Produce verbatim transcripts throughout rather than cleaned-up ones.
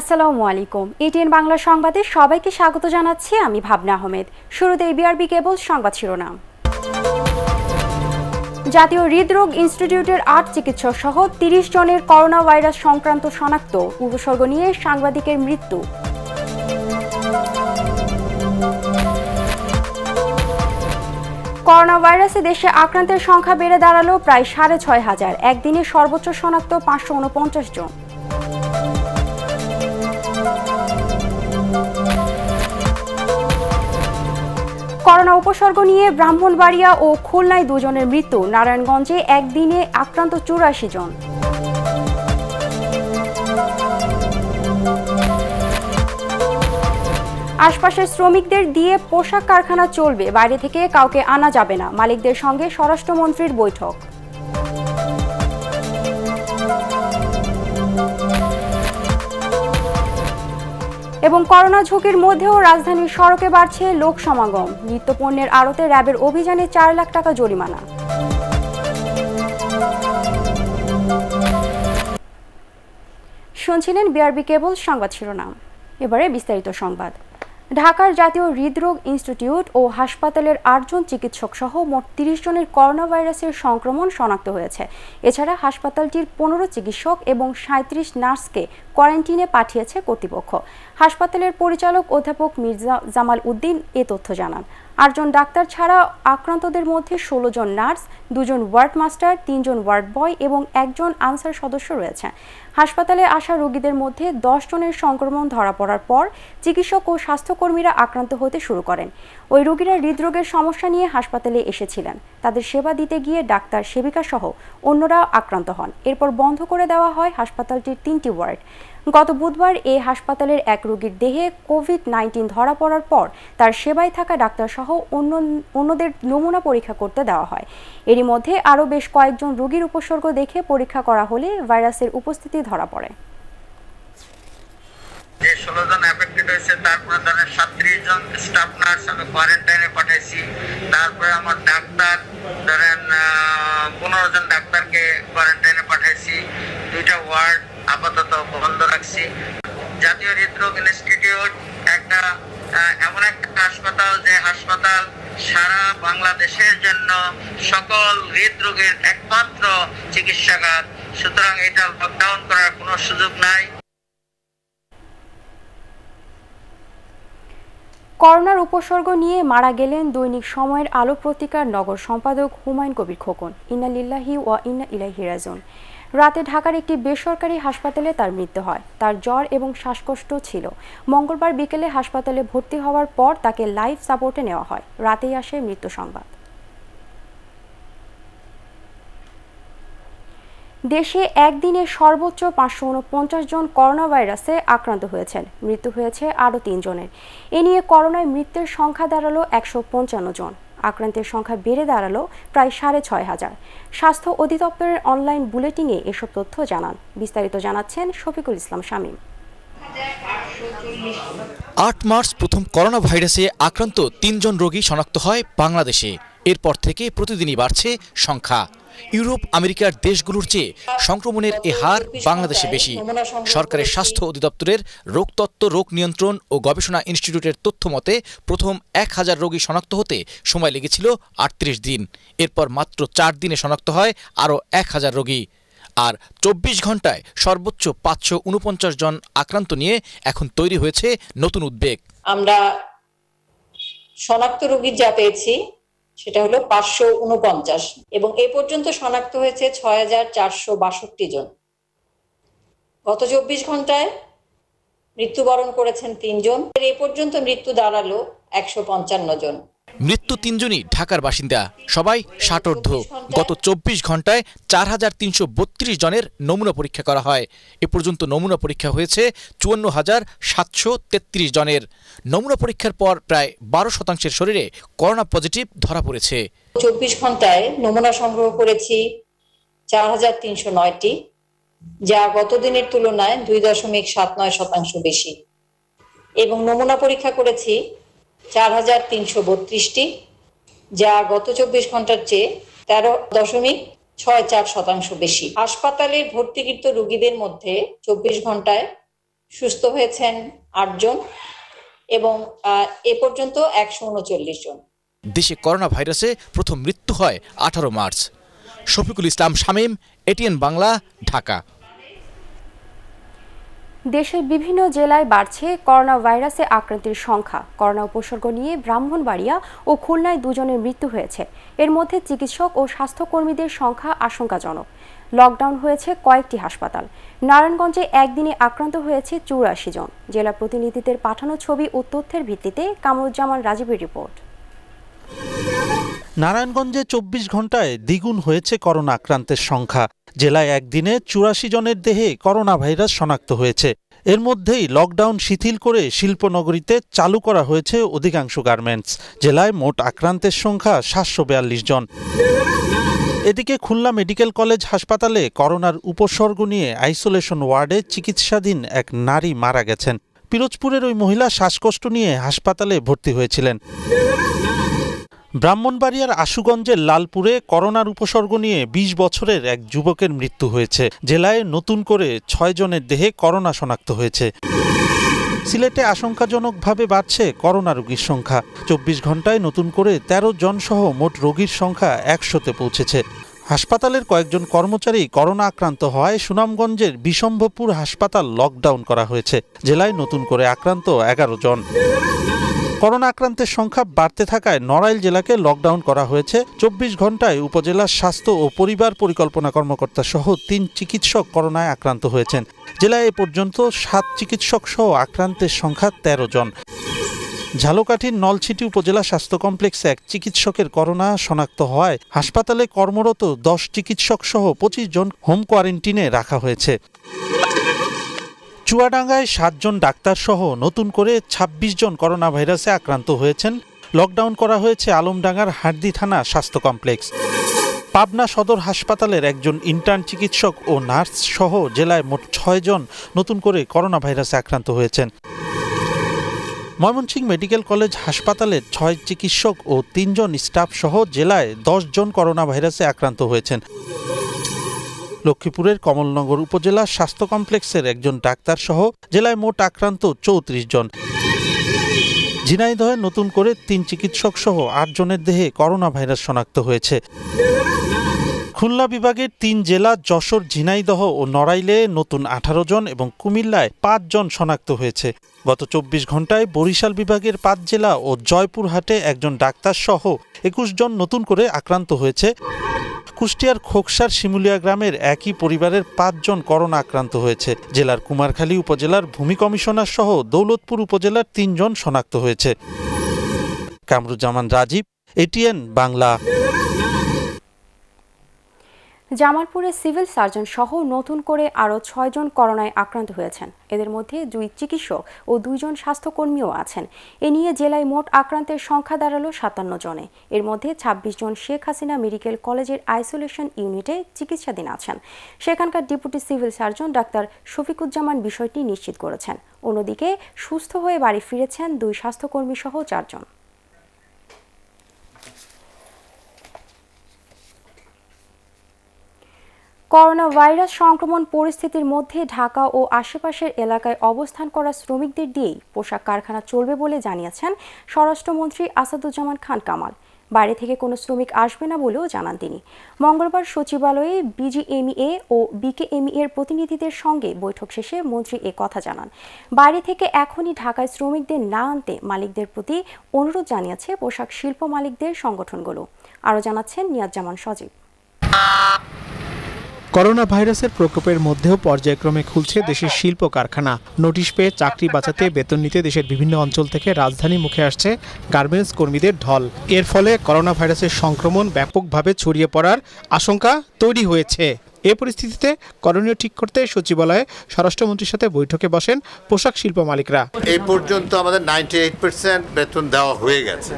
আসসালামু আলাইকুম এটিএন বাংলা সংবাদে সবাইকে স্বাগত জানাচ্ছি আমি ভাবনা আহমেদ শুরুতে বিআরবি কেবল সংবাদ শিরোনাম জাতীয় হৃদরোগ ইনস্টিটিউটের আট চিকিৎসক সহ তিরিশ জনের করোনা ভাইরাস সংক্রান্ত শনাক্ত উপসর্গ নিয়ে সাংবাদিকের মৃত্যু করোনা ভাইরাসে দেশে আক্রান্তের সংখ্যা বেড়ে দাঁড়ালো প্রায় সাড়ে ছয় হাজার একদিনে সর্বোচ্চ শনাক্ত পাঁচশ ঊনপঞ্চাশ জন করোনা উপসর্গ নিয়ে ব্রাহ্মণবাড়িয়া ও খুলনায় দুজনের মৃত্যু নারায়ণগঞ্জে একদিনে আক্রান্ত চুরাশি জন আশপাশের শ্রমিকদের দিয়ে পোশাক কারখানা চলবে বাইরে থেকে কাউকে আনা যাবে না মালিকদের সঙ্গে স্বরাষ্ট্রমন্ত্রীর বৈঠক এবং করোনা ঝুঁকির মধ্যেও রাজধানীর সড়কে বাড়ছে লোক সমাগম নিত্যপণ্যের আড়তে র্যাবের অভিযানে চার লাখ টাকা জরিমানা শুনছিলেন বিআরবি কেবল সংবাদ শিরোনাম এবারে বিস্তারিত সংবাদ ঢাকার জাতীয় হৃদরোগ ইনস্টিটিউট ও হাসপাতালের আটজন চিকিৎসক সহ মোট তিরিশ জনের করোনা ভাইরাসের সংক্রমণ শনাক্ত হয়েছে এছাড়া হাসপাতালটির পনেরো চিকিৎসক এবং সাঁইত্রিশ নার্সকে কোয়ারেন্টিনে পাঠিয়েছে কর্তৃপক্ষ হাসপাতালের পরিচালক অধ্যাপক মির্জা জামাল উদ্দিন এ তথ্য জানান আটজন ডাক্তার ছাড়া আক্রান্তদের মধ্যে ষোলো জন নার্স দুজন ওয়ার্ড মাস্টার তিনজন ওয়ার্ড বয় এবং একজন আনসার সদস্য রয়েছে হাসপাতালে আসা রোগীদের মধ্যে দশ জনের সংক্রমণ ধরা পড়ার পর চিকিৎসক ও স্বাস্থ্যকর্মীরা আক্রান্ত হতে শুরু করেন ওই রোগীরা হৃদরোগের সমস্যা নিয়ে হাসপাতালে এসেছিলেন তাদের সেবা দিতে গিয়ে ডাক্তার সেবিকা সহ অন্যরা আক্রান্ত হন এরপর বন্ধ করে দেওয়া হয় হাসপাতালটির তিনটি ওয়ার্ড গত বুধবার এই হাসপাতালের এক রোগীর দেহে কোভিড নাইন্টিন ধরা পড়ার পর তার সেবায় থাকা ডাক্তারসহ অন্য অন্যদের নমুনা পরীক্ষা করতে দেওয়া হয় এরই মধ্যে আরও বেশ কয়েকজন রোগীর উপসর্গ দেখে পরীক্ষা করা হলে ভাইরাসের উপস্থিতি ধরা পড়ে যে ষোলো জন এফেক্টেড হয়েছে তার প্রধানের সাঁত্রিশ জন স্টাফ নার্স আমি কোয়ারেন্টাইনে পাঠাইছি তারপরে আমার ডাক্তার ধরেন পনেরো জন ডাক্তারকে কোয়ারেন্টাইনে পাঠাইছি দুইটা ওয়ার্ড আপাতত বন্ধ রাখছি জাতীয় হৃদরোগ ইনস্টিটিউট একটা এমন একটা হাসপাতাল যে হাসপাতাল সারা বাংলাদেশের জন্য সকল হৃদরোগের একমাত্র চিকিৎসাগার সুতরাং এটা লকডাউন করার কোনো সুযোগ নাই করোনার উপসর্গ নিয়ে মারা গেলেন দৈনিক সময়ের আলো পত্রিকার নগর সম্পাদক হুমায়ুন কবির খোকন ইন্না লিল্লাহি ওয়া ইন্না ইলাইহি রাজিউন রাতে ঢাকার একটি বেসরকারি হাসপাতালে তার মৃত্যু হয় তার জ্বর এবং শ্বাসকষ্ট ছিল মঙ্গলবার বিকেলে হাসপাতালে ভর্তি হওয়ার পর তাকে লাইফ সাপোর্টে নেওয়া হয় রাতেই আসে মৃত্যু সংবাদ দেশে একদিনে সর্বোচ্চ পাঁচশো উনপঞ্চাশ জন করোনা ভাইরাসে আক্রান্ত হয়েছেন মৃত্যু হয়েছে আরও তিন জনের এ নিয়ে করোনায় মৃত্যুর সংখ্যা দাঁড়ালো একশো পঞ্চান্ন জন আক্রান্তের সংখ্যা বেড়ে দাঁড়ালো প্রায় সাড়ে ছয় হাজার স্বাস্থ্য অধিদপ্তরের অনলাইন বুলেটিনে এসব তথ্য জানান বিস্তারিত জানাচ্ছেন শফিকুল ইসলাম শামীম আট মার্চ প্রথম করোনা ভাইরাসে আক্রান্ত তিনজন রোগী শনাক্ত হয় বাংলাদেশে এরপর থেকে প্রতিদিনই বাড়ছে সংখ্যা ইউরোপ আমেরিকার দেশগুলোর চেয়ে সংক্রমণের এ হার বাংলাদেশে বেশি সরকারের স্বাস্থ্য অধিদপ্তরের রোগতত্ত্ব রোগ নিয়ন্ত্রণ ও গবেষণা ইনস্টিটিউটের তথ্য মতে প্রথম এক হাজার রোগী শনাক্ত হতে সময় লেগেছিল আটত্রিশ দিন এরপর মাত্র চার দিনে শনাক্ত হয় আরও এক হাজার রোগী আর চব্বিশ ঘন্টায় সর্বোচ্চ পাঁচশো উনপঞ্চাশ জন আক্রান্ত নিয়ে এখন তৈরি হয়েছে নতুন উদ্বেগ আমরা শনাক্ত রোগীর যা পেয়েছি সেটা হলো পাঁচশো উনপঞ্চাশ এবং এ পর্যন্ত শনাক্ত হয়েছে ছয় হাজার চারশো বাষট্টি জন গত চব্বিশ ঘন্টায় মৃত্যুবরণ করেছেন তিনজন এ পর্যন্ত মৃত্যু দাঁড়ালো একশো পঞ্চান্ন জন মৃত্যু তিনজনই ঢাকার বাসিন্দা সবাই ষাটোর্ধ গত চব্বিশ ঘন্টায় চার হাজার তিনশো বত্রিশ জনের নমুনা পরীক্ষা করা হয় এ পর্যন্ত নমুনা পরীক্ষা হয়েছে চুয়ান্ন হাজার সাতশো তেত্রিশ জনের নমুনা পরীক্ষার পর প্রায় বারো শতাংশের শরীরে করোনা পজিটিভ ধরা পড়েছে চব্বিশ ঘন্টায় নমুনা সংগ্রহ করেছি চার হাজার তিনশো নয়টি যা গত দিনের তুলনায় দুই দশমিক সাত নয় শতাংশ বেশি এবং নমুনা পরীক্ষা করেছি চার হাজার তিনশো বত্রিশটি যা গত চব্বিশ ঘন্টার চেয়ে তেরো দশমিক ছয় চার শতাংশ বেশি হাসপাতালের ভর্তিকৃত রোগীদের মধ্যে চব্বিশ ঘন্টায় সুস্থ হয়েছেন আট জন এবং এ পর্যন্ত একশো উনচল্লিশ জন। দেশে করোনা ভাইরাসে প্রথম মৃত্যু হয় আঠারো মার্চ। শফিকুল ইসলাম শামীম, এটিএন বাংলা, ঢাকা। দেশের বিভিন্ন জেলায় বাড়ছে করোনা ভাইরাসে আক্রান্তের সংখ্যা। করোনা উপসর্গ নিয়ে ব্রাহ্মণবাড়িয়া ও খুলনায় দুজনের মৃত্যু হয়েছে। এর মধ্যে চিকিৎসক ও স্বাস্থ্যকর্মীদের সংখ্যা আশঙ্কাজনক। লকডাউন হয়েছে কয়েকটি হাসপাতাল। নারায়ণগঞ্জে একদিনে আক্রান্ত হয়েছে চুরাশি জন। জেলা প্রতিনিধিদের পাঠানো ছবি ও তথ্যের ভিত্তিতে কামরুজ্জামান রাজীবের রিপোর্ট। নারায়ণগঞ্জে চব্বিশ ঘন্টায় দ্বিগুণ হয়েছে করোনা আক্রান্তের সংখ্যা। জেলায় একদিনে চুরাশি জনের দেহে করোনা ভাইরাস শনাক্ত হয়েছে। এর মধ্যেই লকডাউন শিথিল করে শিল্পনগরীতে চালু করা হয়েছে অধিকাংশ গার্মেন্টস। জেলায় মোট আক্রান্তের সংখ্যা সাতশো বিয়াল্লিশ জন। এদিকে খুলনা মেডিকেল কলেজ হাসপাতালে করোনার উপসর্গ নিয়ে আইসোলেশন ওয়ার্ডে চিকিৎসাধীন এক নারী মারা গেছেন। পিরোজপুরের ওই মহিলা শ্বাসকষ্ট নিয়ে হাসপাতালে ভর্তি হয়েছিলেন। ব্রাহ্মণবাড়িয়ার আশুগঞ্জের লালপুরে করোনার উপসর্গ নিয়ে বিশ বছরের এক যুবকের মৃত্যু হয়েছে। জেলায় নতুন করে ছয় জনের দেহে করোনা শনাক্ত হয়েছে। সিলেটে আশঙ্কাজনকভাবে বাড়ছে করোনা রোগীর সংখ্যা। চব্বিশ ঘন্টায় নতুন করে তেরো জন সহ মোট রোগীর সংখ্যা একশোতে পৌঁছেছে। হাসপাতালের কয়েকজন কর্মচারী করোনা আক্রান্ত হওয়ায় সুনামগঞ্জের বিশম্ভপুর হাসপাতাল লকডাউন করা হয়েছে। জেলায় নতুন করে আক্রান্ত এগারো জন। করোনা আক্রান্তের সংখ্যা বাড়তে থাকায় নড়াইল জেলাকে লকডাউন করা হয়েছে। চব্বিশ ঘন্টায় উপজেলার স্বাস্থ্য ও পরিবার পরিকল্পনা কর্মকর্তা সহ তিন চিকিৎসক করোনায় আক্রান্ত হয়েছেন। জেলায় এ পর্যন্ত সাত চিকিৎসক সহ আক্রান্তের সংখ্যা তেরো জন। ঝালকাঠির নলছিটি উপজেলা স্বাস্থ্য কমপ্লেক্সে এক চিকিৎসকের করোনা শনাক্ত হওয়ায় হাসপাতালে কর্মরত দশ চিকিৎসক সহ পঁচিশ জন হোম কোয়ারেন্টিনে রাখা হয়েছে। চুয়াডাঙ্গায় সাতজন ডাক্তারসহ নতুন করে ছাব্বিশ জন করোনা ভাইরাসে আক্রান্ত হয়েছেন। লকডাউন করা হয়েছে আলমডাঙ্গার হাটদি থানা স্বাস্থ্য কমপ্লেক্স। পাবনা সদর হাসপাতালের একজন ইন্টার্ন চিকিৎসক ও নার্স সহ জেলায় মোট ছয় জন নতুন করে করোনা ভাইরাসে আক্রান্ত হয়েছেন। ময়মনসিংহ মেডিকেল কলেজ হাসপাতালে ছয় চিকিৎসক ও তিনজন স্টাফ সহ জেলায় দশ জন করোনা ভাইরাসে আক্রান্ত হয়েছেন। লক্ষ্মীপুরের কমলনগর উপজেলা স্বাস্থ্য কমপ্লেক্সের একজন ডাক্তার সহ জেলায় মোট আক্রান্ত চৌত্রিশ জন। ঝিনাইদহে নতুন করে তিন চিকিৎসক সহ আট জনের দেহে করোনা ভাইরাস শনাক্ত হয়েছে। খুলনা বিভাগের তিন জেলা যশোর, ঝিনাইদহ ও নড়াইলে নতুন আঠারো জন এবং কুমিল্লায় পাঁচ জন শনাক্ত হয়েছে। গত চব্বিশ ঘন্টায় বরিশাল বিভাগের পাঁচ জেলা ও জয়পুরহাটে একজন ডাক্তার সহ একুশ জন নতুন করে আক্রান্ত হয়েছে। কুষ্টিয়ার খোকসার শিমুলিয়া গ্রামের একই পরিবারের পাঁচজন করোনা আক্রান্ত হয়েছে। জেলার কুমারখালী উপজেলার ভূমি কমিশনার সহ দৌলতপুর উপজেলার তিনজন শনাক্ত হয়েছে। কামরুজ্জামান রাজীব, এটিএন বাংলা। জামালপুরে সিভিল সার্জন সহ নতুন করে আরও ছয়জন করোনায় আক্রান্ত হয়েছেন। এদের মধ্যে দুই চিকিৎসক ও দুইজন স্বাস্থ্যকর্মীও আছেন। এ নিয়ে জেলায় মোট আক্রান্তের সংখ্যা দাঁড়ালো সাতান্ন জনে। এর মধ্যে ছাব্বিশ জন শেখ হাসিনা মেডিকেল কলেজের আইসোলেশন ইউনিটে চিকিৎসাধীন আছেন। সেখানকার deputy civil surgeon doctor Shafiquzzaman বিষয়টি নিশ্চিত করেছেন। অন্যদিকে সুস্থ হয়ে বাড়ি ফিরেছেন দুই স্বাস্থ্যকর্মী সহ চারজন। করোনা ভাইরাস সংক্রমণ পরিস্থিতির মধ্যে ঢাকা ও আশেপাশের এলাকায় অবস্থান করা শ্রমিকদের দিয়েই পোশাক কারখানা চলবে বলে জানিয়েছেন স্বরাষ্ট্রমন্ত্রী আসাদুজ্জামান খান কামাল। বাইরে থেকে কোনো শ্রমিক আসবে না বলেও জানান তিনি। মঙ্গলবার সচিবালয়ে বিজিএমইএ ও বিকেএমইএ এর প্রতিনিধিদের সঙ্গে বৈঠক শেষে মন্ত্রী এ কথা জানান। বাইরে থেকে এখনই ঢাকায় শ্রমিকদের না আনতে মালিকদের প্রতি অনুরোধ জানিয়েছে পোশাক শিল্প মালিকদের সংগঠনগুলো। আরও জানাচ্ছেন নিয়াজজামান সজীব। করোনা ভাইরাসের প্রকোপের মধ্যেও পর্যায়ক্রমে খুলছে দেশের শিল্প কারখানা। নোটিশ পেয়ে চাকরি বাঁচাতে বেতন নিতে দেশের বিভিন্ন অঞ্চল থেকে রাজধানী মুখে আসছে গার্মেন্টস কর্মীদের ঢল। এর ফলে করোনা ভাইরাসের সংক্রমণ ব্যাপকভাবে ছড়িয়ে পড়ার আশঙ্কা তৈরি হয়েছে। এ পরিস্থিতিতে করণীয় ঠিক করতে সচিবালয়ে স্বরাষ্ট্রমন্ত্রীর সাথে বৈঠকে বসেন পোশাক শিল্প মালিকরা। এই পর্যন্ত আমাদের আটানব্বই পার্সেন্ট বেতন দেওয়া হয়ে গেছে।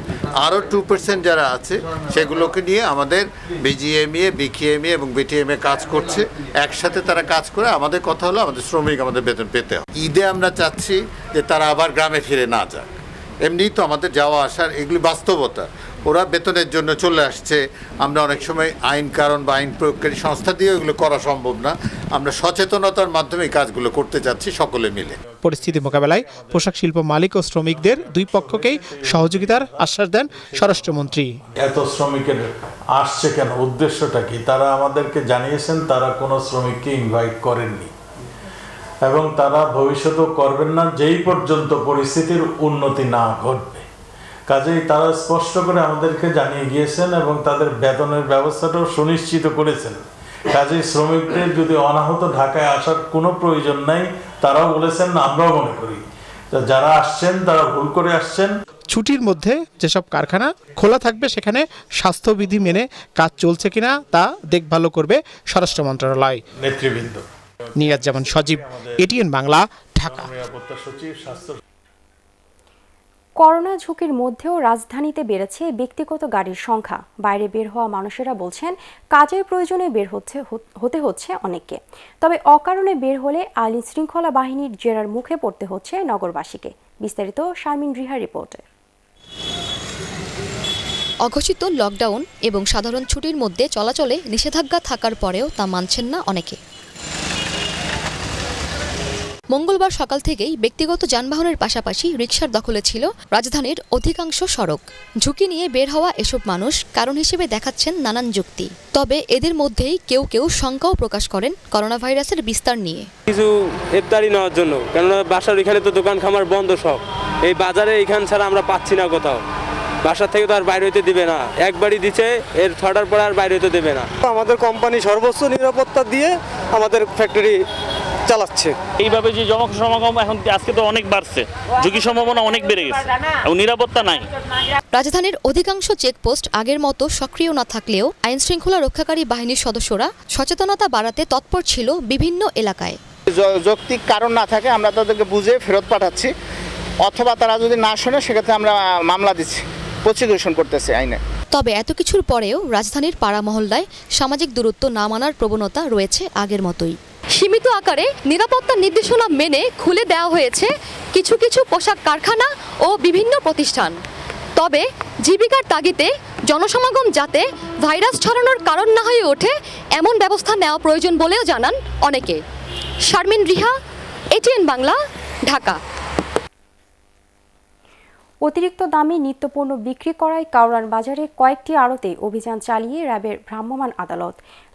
আরও দুই পার্সেন্ট যারা আছে সেগুলোকে নিয়ে আমাদের বিজিএমইএ, বিকেএমইএ এবং বিটিএমএ কাজ করছে। একসাথে তারা কাজ করে আমাদের কথা হলো আমাদের শ্রমিক আমাদের বেতন পেতে হবে। ঈদে আমরা চাচ্ছি যে তারা আবার গ্রামে ফিরে না যায়, एमनी तो हमारे जावा आसार एगुली वास्तवता ओरा वेतनेर जोन्नो चले आसछे। आमरा अनेक समय आईन कारण बा आईन प्रयोगकारी संस्था दिए एगुलो करा सम्भव ना, आमरा सचेतनतार माध्यमे काजगुलो करते जाচ্ছি सकले मिले। परिस्थिति मोकाबेलाय पोशाक शिल्प मालिक और श्रमिकदेर दुई पक्षकेई सहयोगितार आश्वास देन স্বরাষ্ট্র মন্ত্রী। এত শ্রমিকের আসছে কেন, উদ্দেশ্যটা কি? তারা আমাদেরকে জানিয়েছেন তারা কোনো শ্রমিককে ইনভাইট করেননি এবং তারা ভবিষ্যতেও করবেন না যেই পর্যন্ত পরিস্থিতির উন্নতি না ঘটবে। কাজেই তারা স্পষ্ট করে আমাদেরকে জানিয়ে গিয়েছেন এবং তাদের বেতনের ব্যবস্থাটাও সুনিশ্চিত করেছেন। কাজেই শ্রমিকদের যদি অনাহত ঢাকায় আসার কোনো প্রয়োজন নাই, তারাও বলেছেন আমরাও মনে করি যারা আসছেন তারা ভুল করে আসছেন। ছুটির মধ্যে যেসব কারখানা খোলা থাকবে সেখানে স্বাস্থ্যবিধি মেনে কাজ চলছে কিনা তা দেখভালও করবে স্বরাষ্ট্র মন্ত্রণালয়। নেতৃবৃন্দ নিয়াজ জামান সজীব, এটিএন বাংলা, ঢাকা। করোনা ঝুঁকির মধ্যেও রাজধানীতে বেড়েছে ব্যক্তিগত গাড়ির সংখ্যা। বাইরে বের হওয়া মানুষেরা বলছেন কাজের প্রয়োজনে বের হচ্ছে হতে হচ্ছে অনেককে। তবে অকারণে বের হলে আইন শৃঙ্খলা বাহিনীর জেরার মুখে পড়তে হচ্ছে নগরবাসীকে। বিস্তারিত শারমিন রিহা রিপোর্টে। অঘোষিত লকডাউন এবং সাধারণ ছুটির মধ্যে চলাচলে নিষেধাজ্ঞা থাকার পরেও তা মানছেন না অনেকে। মঙ্গলবার সকাল থেকেই ব্যক্তিগত যানবাহনের পাশাপাশি রিকশার দখলে ছিল রাজধানীর অধিকাংশ সড়ক। ঝুঁকি নিয়ে বের হওয়া এসব মানুষ কারণ হিসেবে দেখাচ্ছেন নানান যুক্তি। তবে এদের মধ্যেই কেউ কেউ শঙ্কাও প্রকাশ করেন করোনা ভাইরাসের বিস্তার নিয়ে। কিছু ইফতারি নেওয়ার জন্য, কেননা বাসার এখানে তো দোকান খামার বন্ধ সব, এই বাজারে এখান ছাড়া আমরা পাচ্ছি না কোথাও। বাসা থেকে তো আর বাইরে হইতে দেবে না, একবারই দিচ্ছে, এর ছটার পর আর বাইরে হইতে দেবে না। আমাদের কোম্পানি সর্বোচ্চ নিরাপত্তা দিয়ে আমাদের ফ্যাক্টরি চালাচ্ছে। এইভাবে যে জনসমাগম এখন আজকে তো অনেক বাড়ছে, ঝুঁকি সম্ভাবনা অনেক বেড়ে গেছে এবং নিরাপত্তা নাই। রাজধানীর অধিকাংশ চেকপোস্ট আগের মতো সক্রিয় না থাকলেও আইন শৃঙ্খলা রক্ষাকারী বাহিনীর সদস্যরা সচেতনতা বাড়াতে তৎপর ছিল বিভিন্ন এলাকায়। যৌক্তিক কারণ না থাকে আমরা তাদেরকে বুঝে ফেরত পাঠাচ্ছি, অথবা তারা যদি না শোনে সেক্ষেত্রে আমরা মামলা দিচ্ছি, প্রসিকিউশন করতেছি আইনে। তবে এত কিছুর পরেও রাজধানীর পাড়া মহল্লায় সামাজিক দূরত্ব না মানার প্রবণতা রয়েছে আগের মতোই। সীমিত আকারে নিরাপত্তা নির্দেশনা মেনে খুলে দেওয়া হয়েছে কিছু কিছু পোশাক কারখানা ও বিভিন্ন প্রতিষ্ঠান। তবে জীবিকার তাগিদে জনসমাগম যাতে ভাইরাস ছড়ানোর কারণ না হয়ে ওঠে এমন ব্যবস্থা নেওয়া প্রয়োজন বলেও জানান অনেকে। শারমিন রিহা, এটিএন বাংলা, ঢাকা। অতিরিক্ত দামে নিত্যপণ্য বিক্রি করায় কাউরান বাজারে কয়েকটি আড়তে অভিযান চালিয়ে র্যাবের ভ্রাম্যমাণ আদালত।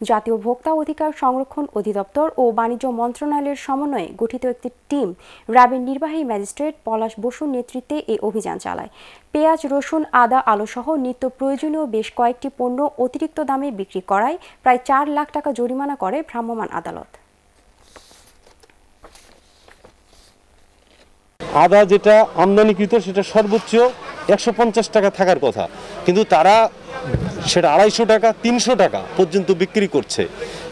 জাতীয় ভোক্তা অধিকার সংরক্ষণ অধিদপ্তর ও বাণিজ্য মন্ত্রণালয়ের সমন্বয়ে গঠিত একটি টিম র্যাবের নির্বাহী ম্যাজিস্ট্রেট পলাশ বসুর নেতৃত্বে এই অভিযান চালায়। পেঁয়াজ, রসুন, আদা, আলুসহ নিত্য প্রয়োজনীয় বেশ কয়েকটি পণ্য অতিরিক্ত দামে বিক্রি করায় প্রায় চার লাখ টাকা জরিমানা করে ভ্রাম্যমাণ আদালত। আদা যেটা আমদানিকৃত সেটা সর্বোচ্চ একশো পঞ্চাশ টাকা থাকার কথা, কিন্তু তারা সেটা আড়াইশো টাকা তিনশো টাকা পর্যন্ত বিক্রি করছে।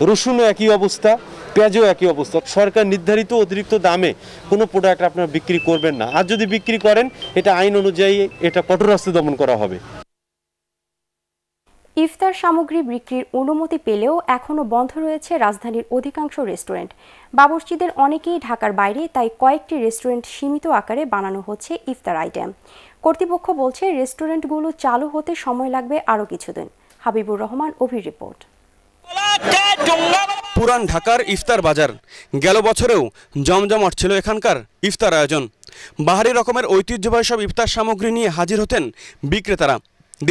রসুনও একই অবস্থা, পেঁয়াজও একই অবস্থা। সরকার নির্ধারিত অতিরিক্ত দামে কোনো প্রোডাক্ট আপনারা বিক্রি করবেন না, আর যদি বিক্রি করেন এটা আইন অনুযায়ী এটা কঠোর হস্তে দমন করা হবে। ইফতার সামগ্রী বিক্রির অনুমতি পেলেও এখনও বন্ধ রয়েছে রাজধানীর অধিকাংশ রেস্টুরেন্ট। বাবুর্চিদের অনেকেই ঢাকার বাইরে, তাই কয়েকটি রেস্টুরেন্ট সীমিত আকারে বানানো হচ্ছে ইফতার আইটেম। কর্তৃপক্ষ বলছে রেস্টুরেন্টগুলো চালু হতে সময় লাগবে আরও কিছুদিন। হাবিবুর রহমান অভির রিপোর্ট। পুরান ঢাকার ইফতার বাজার গেল বছরেও জমজমাট ছিল এখানকার ইফতার আয়োজন। বাহারি রকমের ঐতিহ্যবাহী সব ইফতার সামগ্রী নিয়ে হাজির হতেন বিক্রেতারা।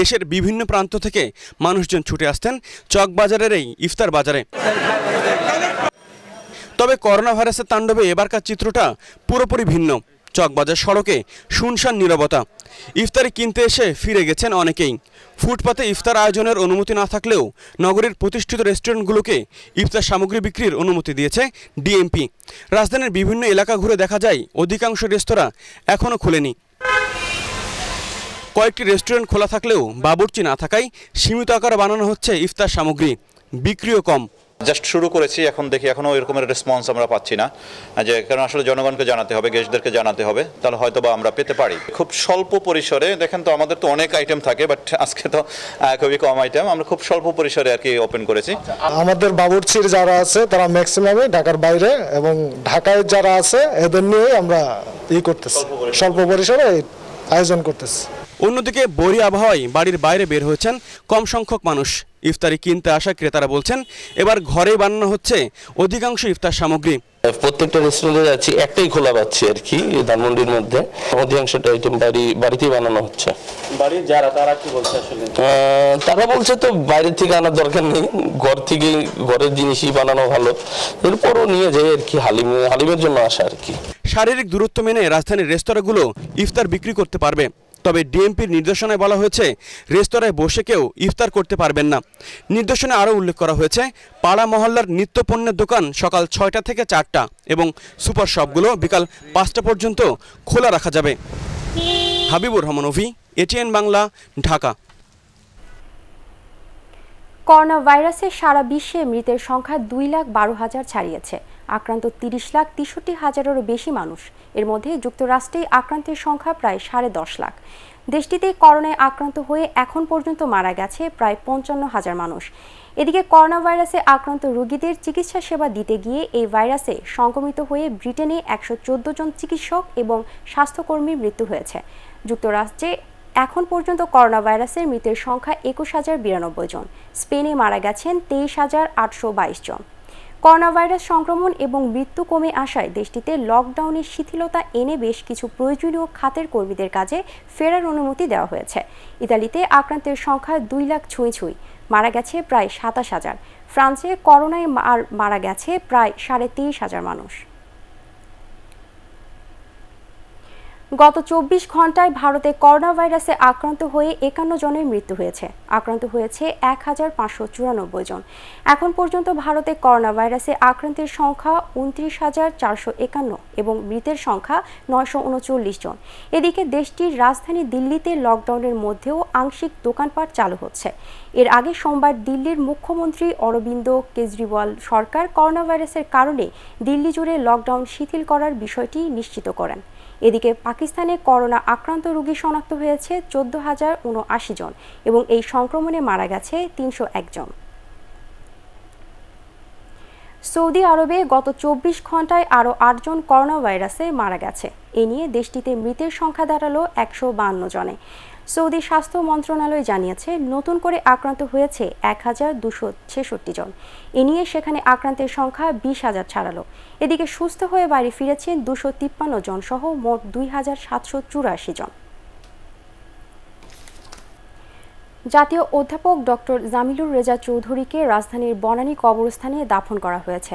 দেশের বিভিন্ন প্রান্ত থেকে মানুষজন ছুটে আসতেন চকবাজারের এই ইফতার বাজারে। তবে করোনা ভাইরাসের তাণ্ডবে এবারকার চিত্রটা পুরোপুরি ভিন্ন। চকবাজার সড়কে শুনশান নীরবতা। ইফতারি কিনতে এসে ফিরে গেছেন অনেকেই। ফুটপাতে ইফতার আয়োজনের অনুমতি না থাকলেও নগরীর প্রতিষ্ঠিত রেস্টুরেন্টগুলোকে ইফতার সামগ্রী বিক্রির অনুমতি দিয়েছে ডিএমপি। রাজধানীর বিভিন্ন এলাকা ঘুরে দেখা যায় অধিকাংশ রেস্তোরাঁ এখনও খোলেনি। কয়েকটি রেস্টুরেন্ট খোলা থাকলেও বাবুর্চি না থাকায় সীমিত আকারে বানানো হচ্ছে ইফতার সামগ্রী, বিক্রিও কম। জাস্ট শুরু করেছি, এখন দেখি এখনও এরকমের রেসপন্স আমরা পাচ্ছি না, যে কারণ আসলে জনগণকে জানাতে হবে, গেস্টদেরকে জানাতে হবে, তাহলে হয়তো বা আমরা পেতে পারি। খুব স্বল্প পরিসরে দেখেন তো, আমাদের তো অনেক আইটেম থাকে, বাট আজকে তো খুবই কম আইটেম, আমরা খুব স্বল্প পরিসরে আর কি ওপেন করেছি। আমাদের বাবুর্চির যারা আছে তারা ম্যাক্সিমামে ঢাকার বাইরে, এবং ঢাকায় যারা আছে এদের নিয়েই আমরা ই করতেছি, স্বল্প পরিসরে आयोजन करते। অন্যদিকে বৈরী আবহাওয়ায় বাড়ির বাইরে বের হয়েছেন কম সংখ্যক মানুষ। ইফতারি কিনতে আসা ক্রেতারা বলছেন এবার ঘরে বানানো হচ্ছে অধিকাংশ ইফতার সামগ্রী। প্রত্যেকটা রেস্টুরেন্টে যাচ্ছি, একটাই খোলা পাচ্ছি আর কি ধানমন্ডির মধ্যে, অধিকাংশটা আইটেম বাড়ি বাড়িতেই বানানো হচ্ছে। বাড়ির যারা তারা কি বলছে আসলে? তারা বলছে তো বাইরে থেকে আনার দরকার নেই, ঘর থেকে ঘরের জিনিসই বানানো ভালো। এরপরও নিয়ে যায় আর কি হালিম হালিমের জন্য আসা আর কি। শারীরিক দূরত্ব মেনে রাজধানীর রেস্তোরাঁগুলো ইফতার বিক্রি করতে পারবে, তবে ডিএমপির নির্দেশনায় বলা হয়েছে রেস্তোরাঁয় বসে কেউ ইফতার করতে পারবেন না। নির্দেশনায় আরও উল্লেখ করা হয়েছে পাড়া মহল্লার নিত্যপণ্যের দোকান সকাল ছয়টা থেকে চারটা এবং সুপার শপগুলো বিকাল পাঁচটা পর্যন্ত খোলা রাখা যাবে। হাবিবুর রহমান ওভি, এটিএন বাংলা, ঢাকা। করোনা ভাইরাসে সারা বিশ্বে মৃতের সংখ্যা দুই লাখ বারো হাজার ছাড়িয়েছে। আক্রান্ত তিরিশ লাখ তেষট্টি হাজারেরও বেশি মানুষ। এর মধ্যে যুক্তরাষ্ট্রে আক্রান্তের সংখ্যা প্রায় সাড়ে দশ লাখ। দেশটিতে করোনায় আক্রান্ত হয়ে এখন পর্যন্ত মারা গেছে প্রায় পঞ্চান্ন হাজার মানুষ। এদিকে করোনা ভাইরাসে আক্রান্ত রোগীদের চিকিৎসা সেবা দিতে গিয়ে এই ভাইরাসে সংক্রমিত হয়ে ব্রিটেনে একশো চোদ্দ জন চিকিৎসক এবং স্বাস্থ্যকর্মীর মৃত্যু হয়েছে। যুক্তরাষ্ট্রে এখন পর্যন্ত করোনা ভাইরাসের মৃতের সংখ্যা একুশ হাজার বিরানব্বই জন। স্পেনে মারা গেছেন তেইশ হাজার আটশো বাইশ জন। করোনা ভাইরাস সংক্রমণ এবং মৃত্যু কমে আসায় দেশটিতে লকডাউনের শিথিলতা এনে বেশ কিছু প্রয়োজনীয় খাতের কর্মীদের কাজে ফেরার অনুমতি দেওয়া হয়েছে। ইতালিতে আক্রান্তের সংখ্যা দুই লাখ ছুঁই ছুঁই, মারা গেছে প্রায় সাতাশ হাজার। ফ্রান্সে করোনায় মারা গেছে প্রায় সাড়ে তেইশ হাজার মানুষ। গত চব্বিশ ঘন্টায় ভারতে করোনা ভাইরাসে আক্রান্ত হয়ে একান্ন জনের মৃত্যু হয়েছে। আক্রান্ত হয়েছে এক হাজার পাঁচশো চুরানব্বই জন। এখন পর্যন্ত ভারতে করোনা ভাইরাসে আক্রান্তের সংখ্যা উনত্রিশ হাজার চারশো একান্ন এবং মৃতের সংখ্যা নয়শো উনচল্লিশ জন। এদিকে দেশটির রাজধানী দিল্লিতে লকডাউনের মধ্যেও আংশিক দোকানপাট চালু হচ্ছে। এর আগে সোমবার দিল্লির মুখ্যমন্ত্রী অরবিন্দ কেজরিওয়াল সরকার করোনা ভাইরাসের কারণে দিল্লি জুড়ে লকডাউন শিথিল করার বিষয়টি নিশ্চিত করেন। এদিকে পাকিস্তানে করোনা আক্রান্ত রোগী শনাক্ত হয়েছে চোদ্দ হাজার উনআশি জন এবং এই সংক্রমণে মারা গেছে তিনশো একজন। সৌদি আরবে গত চব্বিশ ঘন্টায় আরও আটজন করোনা ভাইরাসে মারা গেছে। এ নিয়ে দেশটিতে মৃতের সংখ্যা দাঁড়ালো একশো বাহান্ন জনে। সৌদি স্বাস্থ্য মন্ত্রণালয় জানিয়েছে নতুন করে আক্রান্ত হয়েছে এক হাজার দুশো ছেষট্টি জন। এ নিয়ে সেখানে আক্রান্তের সংখ্যা বিশ হাজার ছাড়ালো। এদিকে সুস্থ হয়ে বাড়ি ফিরেছেন দুশো তিপ্পান্ন জন সহ মোট দুই হাজার সাতশো চুরাশি জন। জাতীয় অধ্যাপক ডক্টর জামিলুর রেজা চৌধুরীকে রাজধানীর বনানী কবরস্থানে দাফন করা হয়েছে।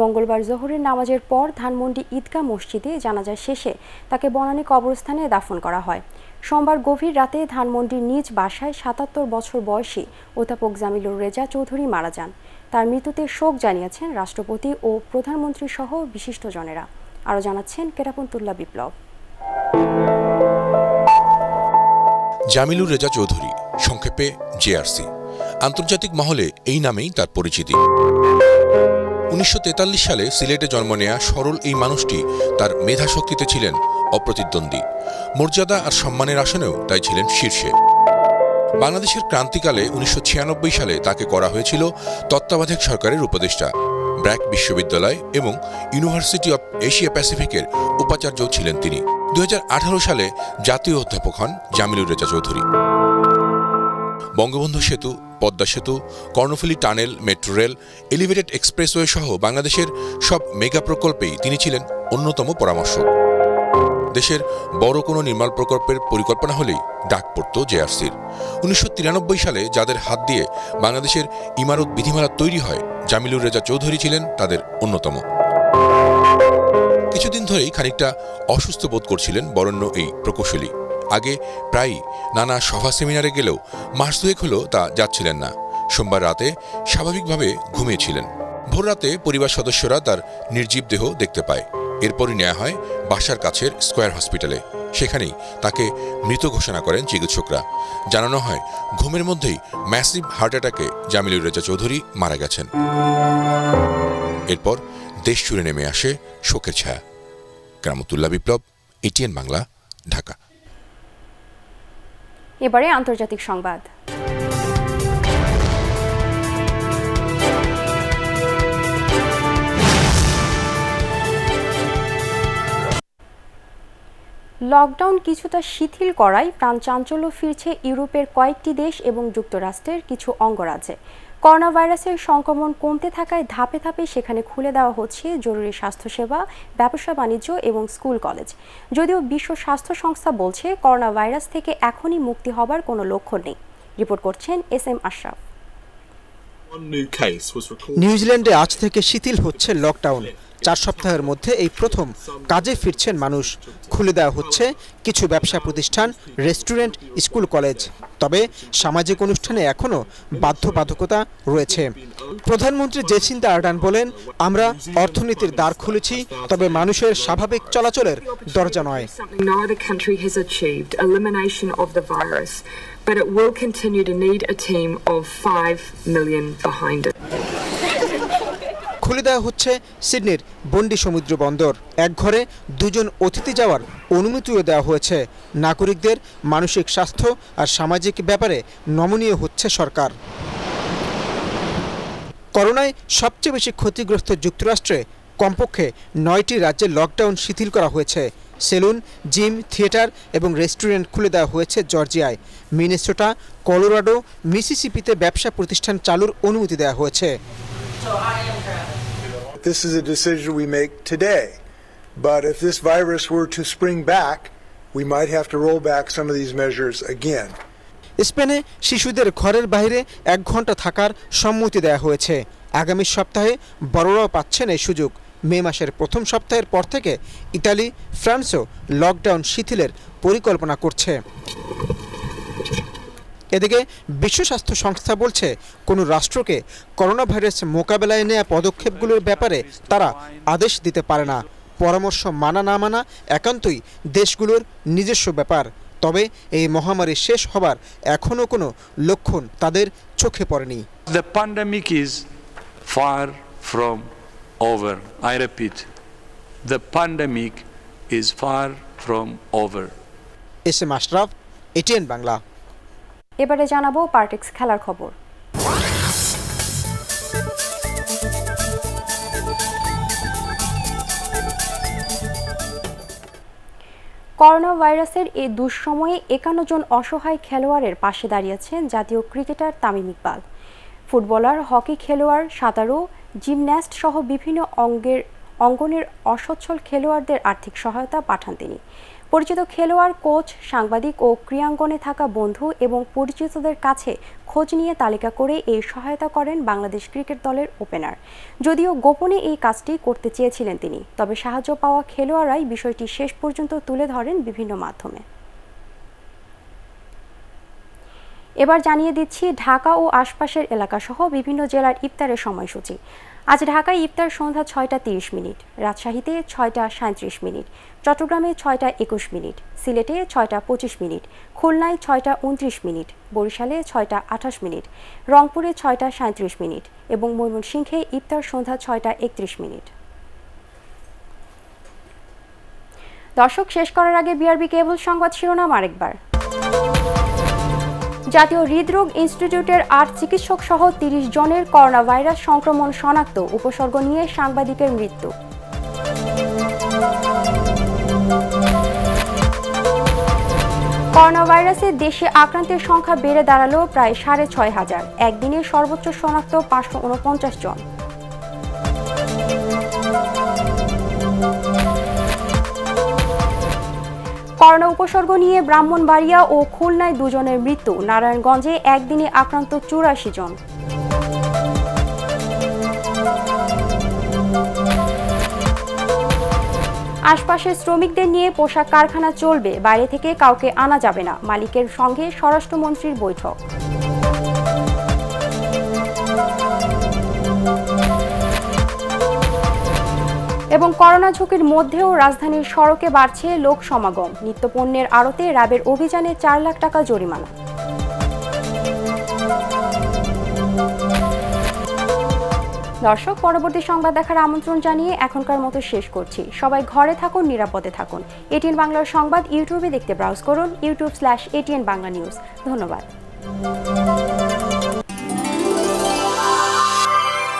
মঙ্গলবার জোহরের নামাজের পর ধানমন্ডি ঈদগাহ মসজিদে জানাজা শেষে তাকে বনানী কবরস্থানে দাফন করা হয়। সোমবার গভীর রাতে ধানমন্ডির নিজ বাসায় সাতাত্তর বছর বয়সী অধ্যাপক জামিলুর রেজা চৌধুরী মারা যান। তার মৃত্যুতে শোক জানিয়েছেন রাষ্ট্রপতি ও প্রধানমন্ত্রী সহ বিশিষ্টজনেরা। আরও জানাচ্ছেন কেরাপন্তুল্লাহ বিপ্লব। জামিলুর রেজা চৌধুরী, সংক্ষেপে জেআরসি, আন্তর্জাতিক মহলে এই নামেই তার পরিচিতি। উনিশশো তেতাল্লিশ সালে সিলেটে জন্ম নেয়া সরল এই মানুষটি তার মেধাশক্তিতে ছিলেন অপ্রতিদ্বন্দ্বী। মর্যাদা আর সম্মানের আসনেও তাই ছিলেন শীর্ষে। বাংলাদেশের ক্রান্তিকালে উনিশশো ছিয়ানব্বই সালে তাকে করা হয়েছিল তত্ত্বাবধায়ক সরকারের উপদেষ্টা। ব্র্যাক বিশ্ববিদ্যালয় এবং ইউনিভার্সিটি অব এশিয়া প্যাসিফিকের উপাচার্যও ছিলেন তিনি। দুই হাজার আঠারো সালে জাতীয় অধ্যাপক হন জামিলুর রেজা চৌধুরী। বঙ্গবন্ধু সেতু, পদ্মা সেতু, Karnaphuli tunnel, metro rail, elevated expressway সহ বাংলাদেশের সব মেগা প্রকল্পেই তিনি ছিলেন অন্যতম পরামর্শক। দেশের বড় কোনো নির্মাণ প্রকল্পের পরিকল্পনা হলেই ডাক পড়ত জেআরসির। উনিশশো তিরানব্বই সালে যাদের হাত দিয়ে বাংলাদেশের ইমারত বিধিমালা তৈরি হয়, জামিলুর রেজা চৌধুরী ছিলেন তাদের অন্যতম। কিছুদিন ধরেই খানিকটা অসুস্থ বোধ করছিলেন বরণ্য এই প্রকৌশলী। আগে প্রায়ই নানা সভা সেমিনারে গেলেও মাস দুয়েক হলো তা যাচ্ছিলেন না। সোমবার রাতে স্বাভাবিকভাবে ঘুমিয়েছিলেন। ভোর রাতে পরিবার সদস্যরা তার নির্জীব দেহ দেখতে পায়। এরপরই নেওয়া হয় বাসার কাছের স্কয়ার হসপিটালে। সেখানেই তাকে মৃত ঘোষণা করেন চিকিৎসকরা। জানানো হয় ঘুমের মধ্যেই ম্যাসিভ হার্ট অ্যাটাকে জামিলুর রেজা চৌধুরী মারা গেছেন। এরপর দেশ জুড়ে নেমে আসে শোকের ছায়া। কেরামতুল্লাহ বিপ্লব, এটিএন বাংলা, ঢাকা। এবারে আন্তর্জাতিক সংবাদ। लकडाउन किछुटा शिथिल कराय प्राण चांचल्य फिरछे यूरोपेर कयेकटी देश एबं जुक्तराष्ट्रेर किछु अंगराज्ये। करोना भाइरासेर संक्रमण कमते थाकाय धापे धापे सेखाने खुले देवा होच्छे जरूरी स्वास्थ्यसेवा, व्यवसा बाणिज्य एबं स्कूल कलेज। यदिओ विश्व स्वास्थ्य संस्था बोलछे करोना भाइरास थेके एखोनी मुक्ति हबार कोनो लक्षण नेई। रिपोर्ट करछेन एस एम आशराफ। न्यूजीलैंडे आज थेके शिथिल होच्छे लकडाउन। चार सप्ताहेर मध्य एई प्रथम काजे फिरछेन मानुष। खुले देवा होच्छे किछु व्यवसा प्रतिष्ठान, रेस्टुरेंट, स्कूल कलेज। तबे सामाजिक अनुष्ठाने एखोनो बाध्यबाधकता रयेछे। प्रधानमंत्री जेसिंदा आर्डान बोलेन, आमरा अर्थनीतिर द्वार खुलेछि, तबे मानुषेर स्वाभाविक चलाचलेर दरजा नय। Neither country has achieved elimination of the virus, but it will continue to need a team of five million behind it. खुले देवा होच्छे सिडनीर बंडी समुद्र बंदर। एक घरे दुजन अतिथि जावार अनुमतिओ देवा होयेछे। नागरिकदेर मानसिक स्वास्थ्य और सामाजिक ब्यापारे नमनीय होच्छे सरकार। करोनाय सबचेये बेशी क्षतिग्रस्त जुक्तराष्ट्रे कमपक्षे नयटी राज्ये लकडाउन शिथिल करा होयेछे। सेलुन, जिम, थिएटर एवं रेस्टुरेंट खुले देवा होयेछे जर्जियाय। मिनेसोटा, कलोराडो, मिसिसिपिते व्यवसा प्रतिष्ठान चालुर अनुमति देवा होयेछे। This is a decision we make today, but if this virus were to spring back, we might have to roll back some of these measures again. স্পেনে শিশুদের ঘরের বাইরে এক ঘন্টা থাকার সম্মতি দেয়া হয়েছে। আগামী সপ্তাহে বড়রাও পাচ্ছেন এই সুযোগ। মে মাসের প্রথম সপ্তাহের পর থেকে ইতালি, ফ্রান্সও লকডাউন শিথিলের পরিকল্পনা করছে। এদিকে বিশ্ব স্বাস্থ্য সংস্থা বলছে কোনো রাষ্ট্রকে করোনা ভাইরাস মোকাবেলায় নেওয়া পদক্ষেপগুলোর ব্যাপারে তারা আদেশ দিতে পারে না। পরামর্শ মানা না মানা একান্তই দেশগুলোর নিজস্ব ব্যাপার। তবে এই মহামারী শেষ হবার এখনো কোনো লক্ষণ তাদের চোখে পড়েনি। The pandemic is far from over. I repeat, the pandemic is far from over. S M Ashraf, ATN Bangla. এবারে জানাবো পার্টিক্স খেলার খবর। করোনা ভাইরাসের এই দুঃসময়ে একান্ন জন অসহায় খেলোয়াড়ের পাশে দাঁড়িয়েছেন জাতীয় cricketer Tamim Iqbal. Footballer, hockey খেলোয়াড়, সাঁতারু, জিমন্যাস্ট সহ বিভিন্ন অঙ্গের অঙ্গনের অসচ্ছল খেলোয়াড়দের আর্থিক সহায়তা পাঠান তিনি। পরিচিত খেলোয়াড়, কোচ, সাংবাদিক ও ক্রীড়াঙ্গনে থাকা বন্ধু এবং পরিচিতদের কাছে খোঁজ নিয়ে তালিকা করে এই সহায়তা করেন বাংলাদেশ ক্রিকেট দলের ওপেনার। যদিও গোপনে এই কাজটি করতে চেয়েছিলেন তিনি, তবে সাহায্য পাওয়া খেলোয়াড়রাই বিষয়টি শেষ পর্যন্ত তুলে ধরেন বিভিন্ন মাধ্যমে। এবার জানিয়ে দিচ্ছি ঢাকা ও আশপাশের এলাকাসহ বিভিন্ন জেলার ইফতারের সময়সূচি। আজ ঢাকায় ইফতার সন্ধ্যা ছয়টা তিরিশ মিনিট, রাজশাহীতে ছয়টা সাঁত্রিশ মিনিট, চট্টগ্রামে ছয়টা একুশ মিনিট, সিলেটে ছয়টা পঁচিশ মিনিট, খুলনায় ছয়টা উনত্রিশ মিনিট, বরিশালে ছয়টা আঠাশ মিনিট, রংপুরে ছয়টা সাঁত্রিশ মিনিট এবং ময়মনসিংহে ইফতার সন্ধ্যা ছয়টা একত্রিশ মিনিট। দর্শক, শেষ করার আগে বিআরবি কেবল সংবাদ শিরোনাম আরেকবার। জাতীয় হৃদরোগ ইনস্টিটিউটের আট চিকিৎসক সহ তিরিশ জনের করোনা ভাইরাস সংক্রমণ শনাক্ত, উপসর্গ নিয়ে সাংবাদিকের মৃত্যু। করোনা ভাইরাসে দেশে আক্রান্তের সংখ্যা বেড়ে দাঁড়ালো প্রায় সাড়ে ছয় হাজার, একদিনে সর্বোচ্চ শনাক্ত পাঁচশো উনপঞ্চাশ জন। করোনা উপসর্গ নিয়ে ব্রাহ্মণবাড়িয়া ও খুলনায় দুজনের মৃত্যু, নারায়ণগঞ্জে একদিনে আক্রান্ত চুরাশি জন। আশপাশের শ্রমিকদের নিয়ে পোশাক কারখানা চলবে, বাইরে থেকে কাউকে আনা যাবে না, মালিকের সঙ্গে স্বরাষ্ট্রমন্ত্রীর বৈঠক। এবং করোনা ঝুঁকির মধ্যেও রাজধানীর সড়কে বাড়ছে লোক সমাগম, নিত্যপণ্যের আড়তে র্যাবের অভিযানে চার লাখ টাকা জরিমানা। দর্শক, পরবর্তী সংবাদ দেখার আমন্ত্রণ জানিয়ে এখনকার মতো শেষ করছি। সবাই ঘরে থাকুন, নিরাপদে থাকুন। এটিএন বাংলার সংবাদ ইউটিউবে দেখতে ব্রাউজ করুন YouTube slash ATN Bangla news. ধন্যবাদ।